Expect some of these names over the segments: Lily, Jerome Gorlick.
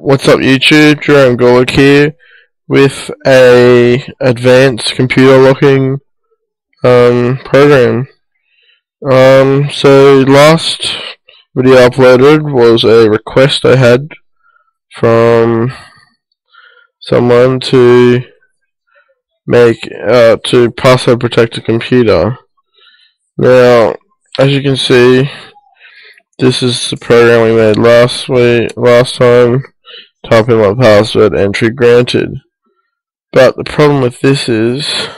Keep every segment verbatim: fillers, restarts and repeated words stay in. What's up YouTube, Jerome Gorlick here with a advanced computer locking um, program. Um, so last video I uploaded was a request I had from someone to make uh, to password protect a computer. Now as you can see, this is the program we made last week, last time. Type in my password, entry granted. But the problem with this is,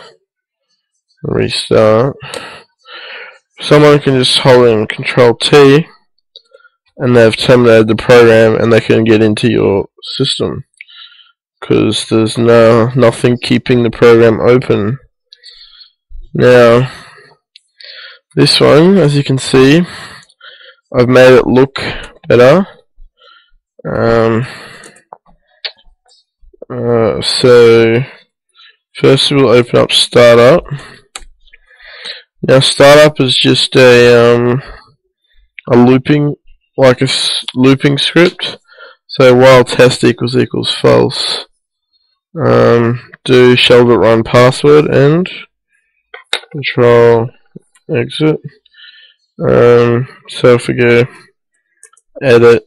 restart, someone can just hold in control T and they've terminated the program and they can get into your system, because there's no nothing keeping the program open. Now this one, as you can see, I've made it look better. Um, Uh, so first we'll open up startup. Now startup is just a um, a looping, like a s looping script. So while test equals equals false, um, do shell.run password and control exit. Um, so if we go edit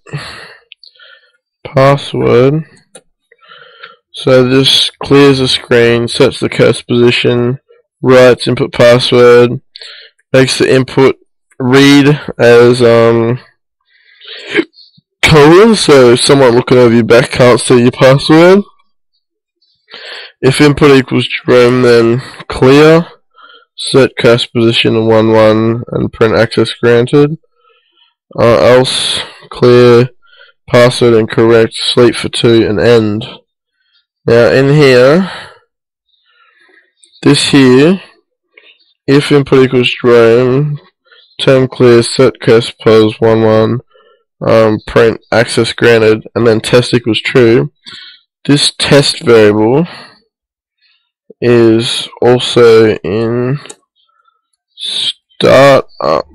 password. So this clears the screen, sets the cursor position, writes input password, makes the input read as um, colon, so someone looking over your back can't see your password. If input equals Jerome, then clear, set cursor position one one and print access granted, uh, else clear password incorrect, sleep for two and end. Now in here, this here, if input equals Jerome, term clear, set cursor pose one one, um, print access granted, and then test equals true. This test variable is also in start up.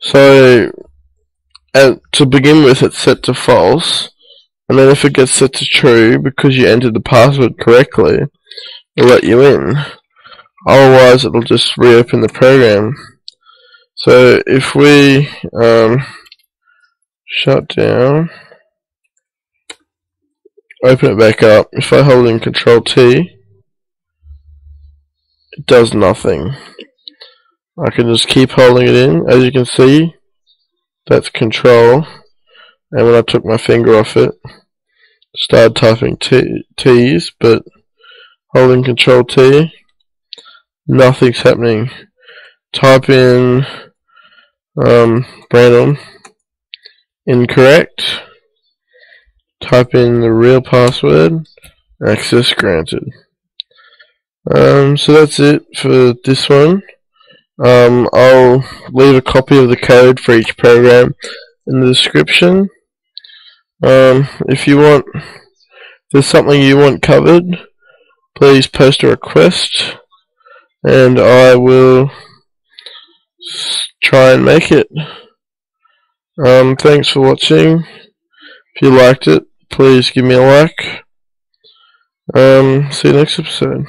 So and to begin with, it's set to false. And then if it gets set to true because you entered the password correctly, it'll let you in. Otherwise it'll just reopen the program. So if we um, shut down, open it back up, if I hold in control T, it does nothing. I can just keep holding it in. As you can see, that's control. And when I took my finger off it, started typing t T's, but holding control T, nothing's happening. Type in um, random, incorrect, type in the real password, access granted. Um, so that's it for this one. Um, I'll leave a copy of the code for each program in the description. Um, if you want, if there's something you want covered, please post a request and I will try and make it. Um, thanks for watching. If you liked it, please give me a like. Um, see you next episode.